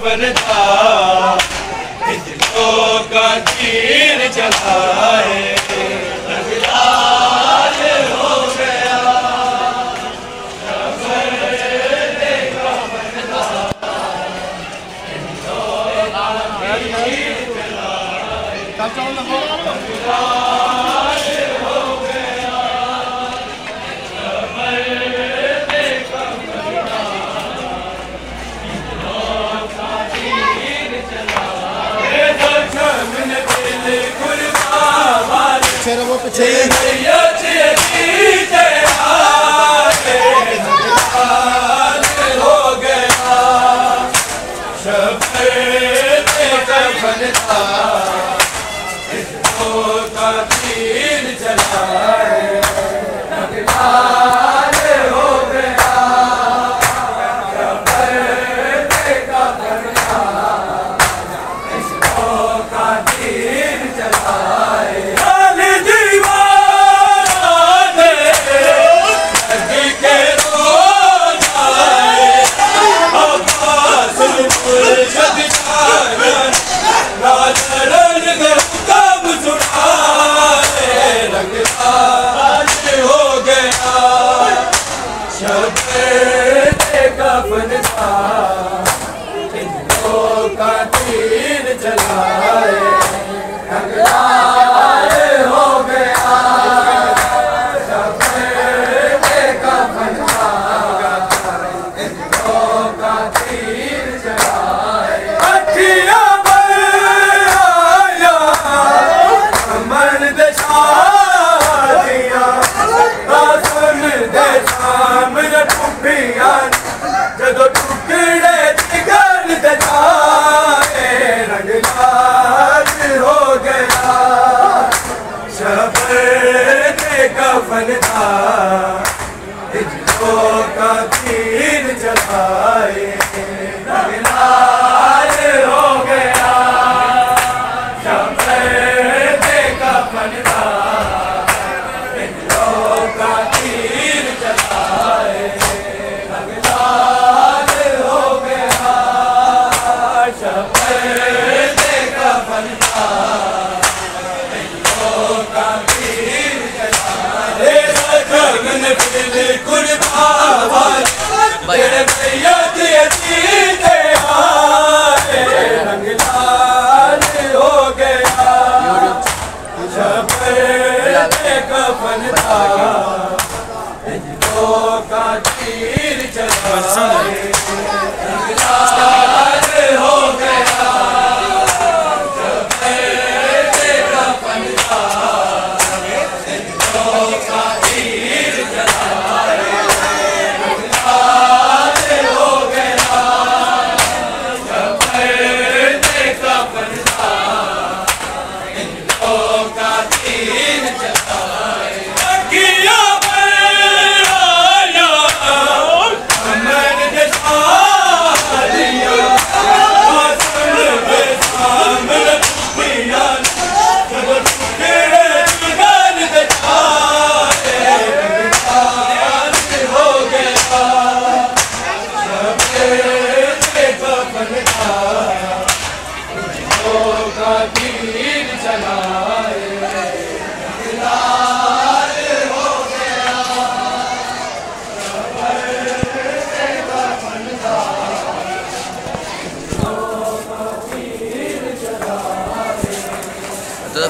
بنتا جسموں کا تیر چلائے غزلال ہو گیا سفر دیکھا بنتا جسموں کا تیر چلائے غزلال ہو گیا سفر वो पीछे हो गया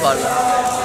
تفضل.